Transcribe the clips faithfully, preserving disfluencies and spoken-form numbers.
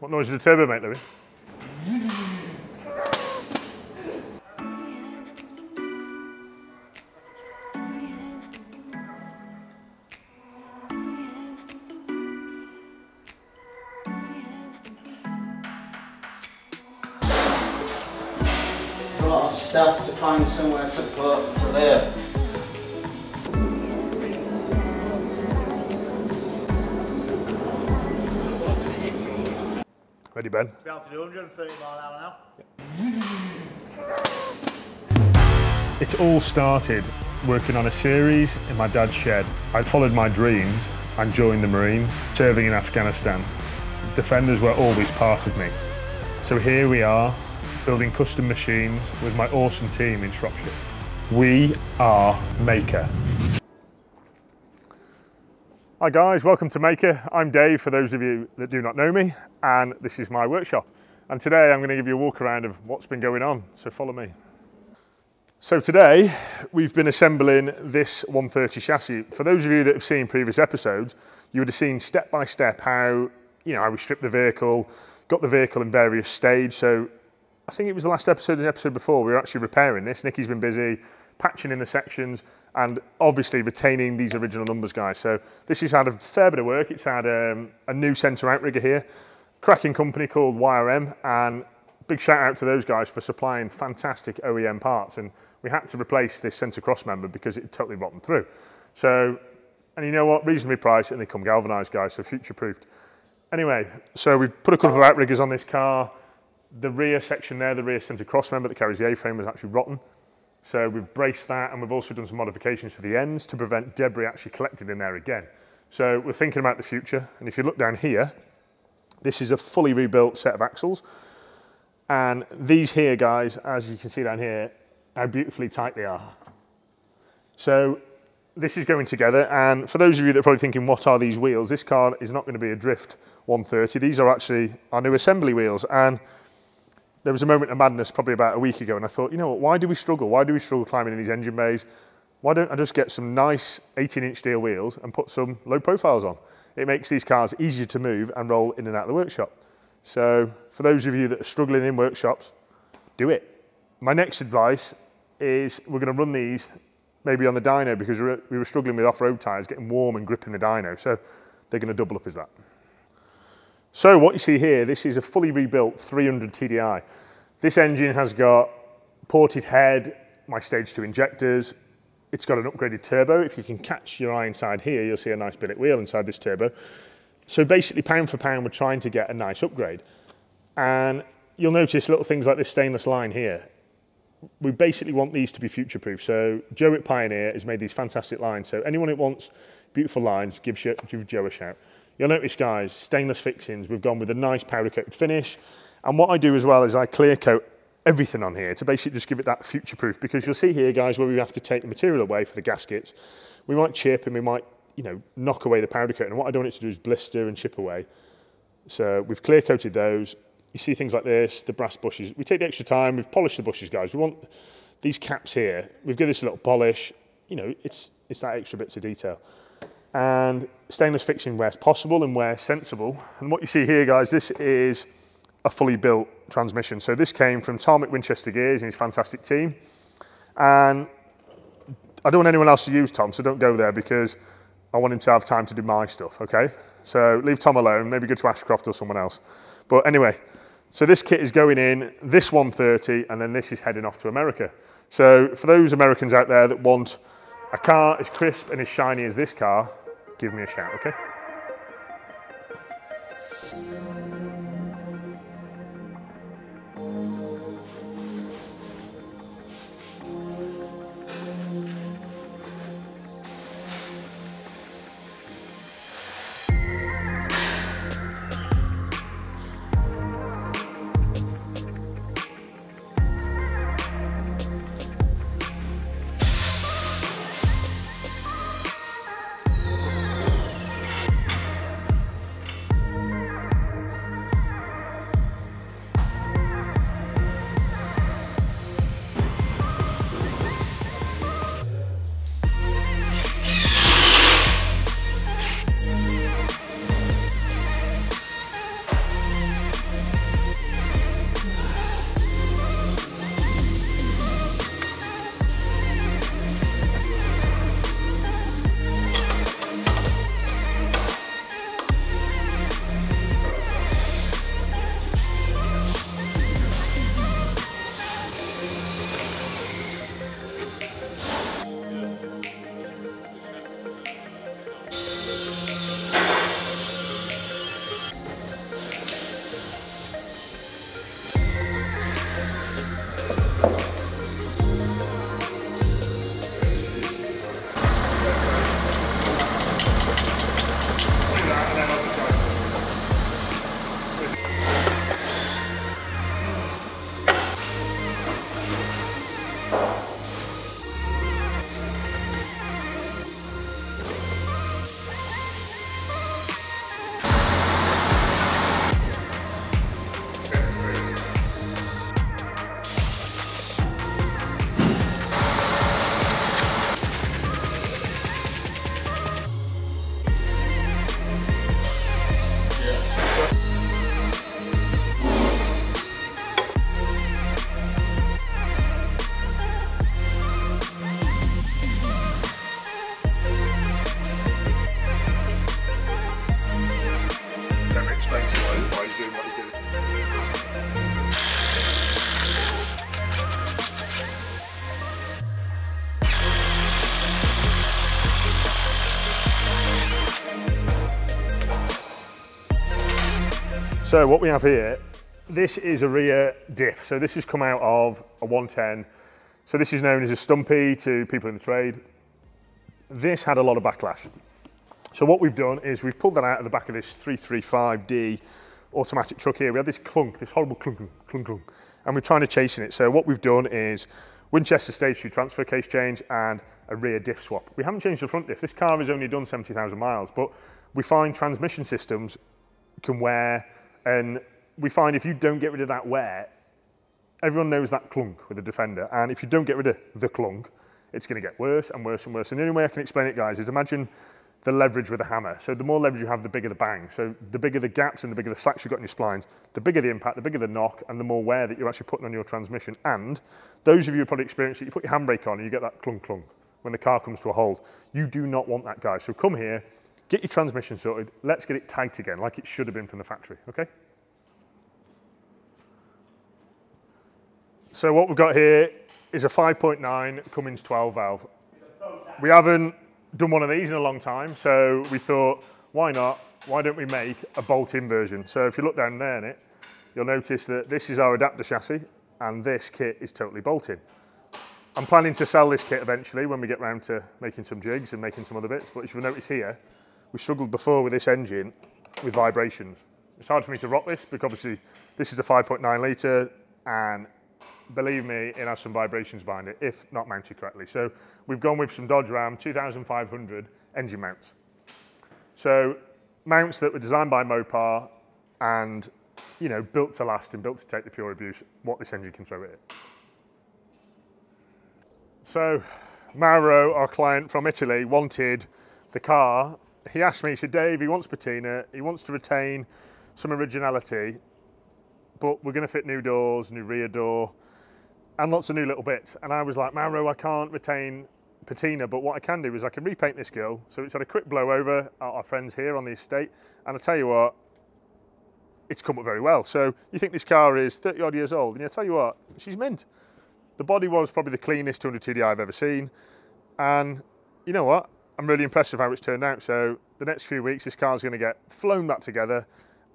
What noise did the turbo make, Louis? There's a lot of steps to find somewhere to put to live. Ready, Ben? Be able to do one hundred thirty mile an hour now. It all started working on a series in my dad's shed. I followed my dreams and joined the Marines, serving in Afghanistan. Defenders were always part of me. So here we are, building custom machines with my awesome team in Shropshire. We are Mahker. Hi guys, welcome to Mahker. I'm Dave, for those of you that do not know me, and this is my workshop. And today I'm going to give you a walk around of what's been going on, so follow me. So today we've been assembling this one thirty chassis. For those of you that have seen previous episodes, you would have seen step by step how, you know, how we stripped the vehicle, got the vehicle in various stages. So I think it was the last episode, the episode before, we were actually repairing this. Nikki's been busy patching in the sections and obviously retaining these original numbers, guys. So this has had a fair bit of work. It's had um, a new centre outrigger here, cracking company called Y R M, and big shout out to those guys for supplying fantastic O E M parts. And we had to replace this centre cross member because it totally rotten through. So, and you know what, reasonably priced, and they come galvanised, guys, so future proofed. Anyway, so we've put a couple of outriggers on this car. The rear section there, the rear centre cross member that carries the A-frame was actually rotten. So we've braced that, and we've also done some modifications to the ends to prevent debris actually collected in there again. So we're thinking about the future. And if you look down here, this is a fully rebuilt set of axles. And these here, guys, as you can see down here, how beautifully tight they are. So this is going together. And for those of you that are probably thinking, what are these wheels? This car is not going to be a drift one thirty. These are actually our new assembly wheels. And there was a moment of madness probably about a week ago, and I thought, you know what, why do we struggle? Why do we struggle climbing in these engine bays? Why don't I just get some nice eighteen inch steel wheels and put some low profiles on? It makes these cars easier to move and roll in and out of the workshop. So for those of you that are struggling in workshops, do it. My next advice is we're going to run these maybe on the dyno, because we were struggling with off-road tyres, getting warm and gripping the dyno. So they're going to double up as that. So what you see here, this is a fully rebuilt three hundred T D I. This engine has got ported head, my stage two injectors. It's got an upgraded turbo. If you can catch your eye inside here, you'll see a nice billet wheel inside this turbo. So basically pound for pound, we're trying to get a nice upgrade. And you'll notice little things like this stainless line here. We basically want these to be future-proof. So Joe at Pioneer has made these fantastic lines. So anyone who wants beautiful lines, give Joe a shout. You'll notice, guys, stainless fixings. We've gone with a nice powder coated finish. And what I do as well is I clear coat everything on here to basically just give it that future proof, because you'll see here, guys, where we have to take the material away for the gaskets. We might chip and we might, you know, knock away the powder coat. And what I don't want it to do is blister and chip away. So we've clear coated those. You see things like this, the brass bushes. We take the extra time. We've polished the bushes, guys. We want these caps here. We've given this a little polish. You know, it's, it's that extra bits of detail. And stainless fixing where possible and where sensible. And what you see here, guys, this is a fully built transmission. So this came from Tom at Winchester Gears and his fantastic team. And I don't want anyone else to use Tom, so don't go there, because I want him to have time to do my stuff, okay? So leave Tom alone, maybe go to Ashcroft or someone else. But anyway, so this kit is going in, this one thirty, and then this is heading off to America. So for those Americans out there that want a car as crisp and as shiny as this car, give me a shout, okay? So what we have here, this is a rear diff. So this has come out of a one ten. So this is known as a stumpy to people in the trade. This had a lot of backlash. So what we've done is we've pulled that out of the back of this three thirty-five D automatic truck here. We had this clunk, this horrible clunk, clunk, clunk, and we're trying to chase it. So what we've done is Winchester stage two transfer case change and a rear diff swap. We haven't changed the front diff. This car has only done seventy thousand miles, but we find transmission systems can wear, and we find if you don't get rid of that wear, everyone knows that clunk with a Defender, and if you don't get rid of the clunk, it's going to get worse and worse and worse. And the only way I can explain it, guys, is imagine the leverage with a hammer. So the more leverage you have, the bigger the bang. So the bigger the gaps and the bigger the slacks you've got in your splines, the bigger the impact, the bigger the knock, and the more wear that you're actually putting on your transmission. And those of you who probably experienced it, you put your handbrake on and you get that clunk clunk when the car comes to a hold. You do not want that, guys. So come here, get your transmission sorted, let's get it tight again, like it should have been from the factory, okay? So what we've got here is a five point nine Cummins twelve valve. We haven't done one of these in a long time, so we thought, why not? Why don't we make a bolt-in version? So if you look down there in it, you'll notice that this is our adapter chassis and this kit is totally bolted. I'm planning to sell this kit eventually when we get round to making some jigs and making some other bits, but if you'll notice here, we struggled before with this engine with vibrations. It's hard for me to rock this because obviously this is a five point nine litre and believe me, it has some vibrations behind it, if not mounted correctly. So we've gone with some Dodge Ram two thousand five hundred engine mounts. So mounts that were designed by Mopar and, you know, built to last and built to take the pure abuse, what this engine can throw at it. So Mauro, our client from Italy, wanted the car. He asked me, he said, Dave, he wants patina, he wants to retain some originality, but we're going to fit new doors, new rear door, and lots of new little bits. And I was like, Mauro, I can't retain patina, but what I can do is I can repaint this grill. So it's had a quick blow over at our friends here on the estate. And I tell you what, it's come up very well. So you think this car is thirty odd years old, and I tell you what, she's mint. The body was probably the cleanest two hundred T D I I've ever seen. And you know what? I'm really impressed with how it's turned out. So the next few weeks, this car's going to get flown back together,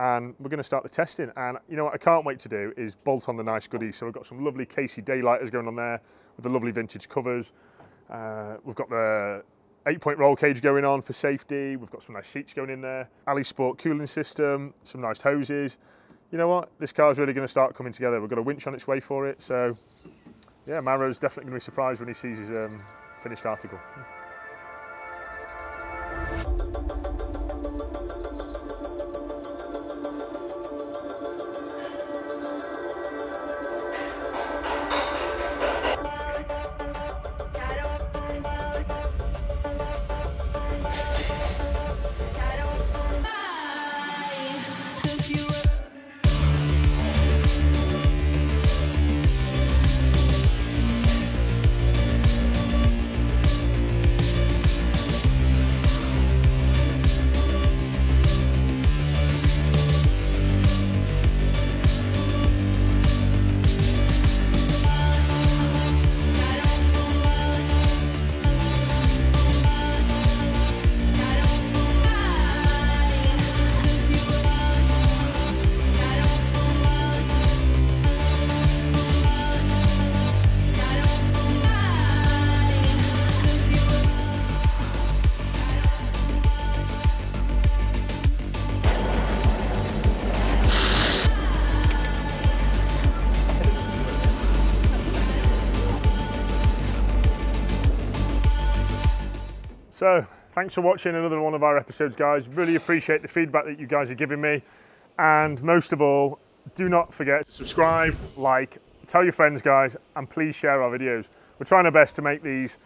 and we're going to start the testing. And you know what I can't wait to do is bolt on the nice goodies. So we've got some lovely Casey daylighters going on there with the lovely vintage covers. Uh, we've got the eight point roll cage going on for safety. We've got some nice seats going in there. Ali Sport cooling system, some nice hoses. You know what? This car's really going to start coming together. We've got a winch on its way for it. So yeah, Maro's definitely going to be surprised when he sees his um, finished article. So thanks for watching another one of our episodes, guys. Really appreciate the feedback that you guys are giving me. And most of all, do not forget to subscribe, like, tell your friends, guys, and please share our videos. We're trying our best to make these,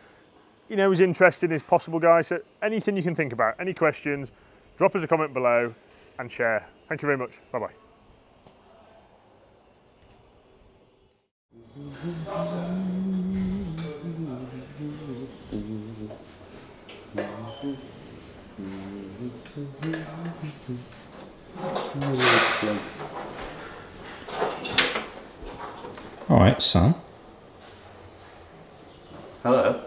you know, as interesting as possible, guys. So anything you can think about, any questions, drop us a comment below and share. Thank you very much. Bye-bye. Alright, son. Hello.